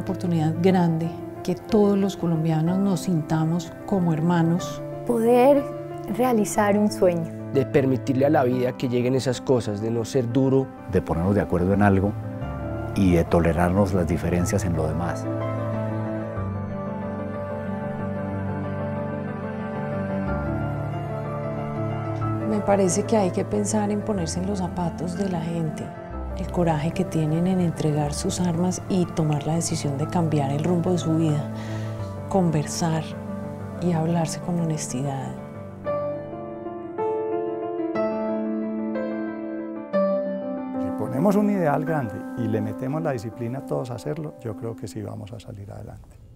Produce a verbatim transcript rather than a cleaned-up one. oportunidad grande, que todos los colombianos nos sintamos como hermanos. Poder realizar un sueño. De permitirle a la vida que lleguen esas cosas, de no ser duro. De ponernos de acuerdo en algo y de tolerarnos las diferencias en lo demás. Me parece que hay que pensar en ponerse en los zapatos de la gente, el coraje que tienen en entregar sus armas y tomar la decisión de cambiar el rumbo de su vida, conversar y hablarse con honestidad. Si ponemos un ideal grande y le metemos la disciplina a todos a hacerlo, yo creo que sí vamos a salir adelante.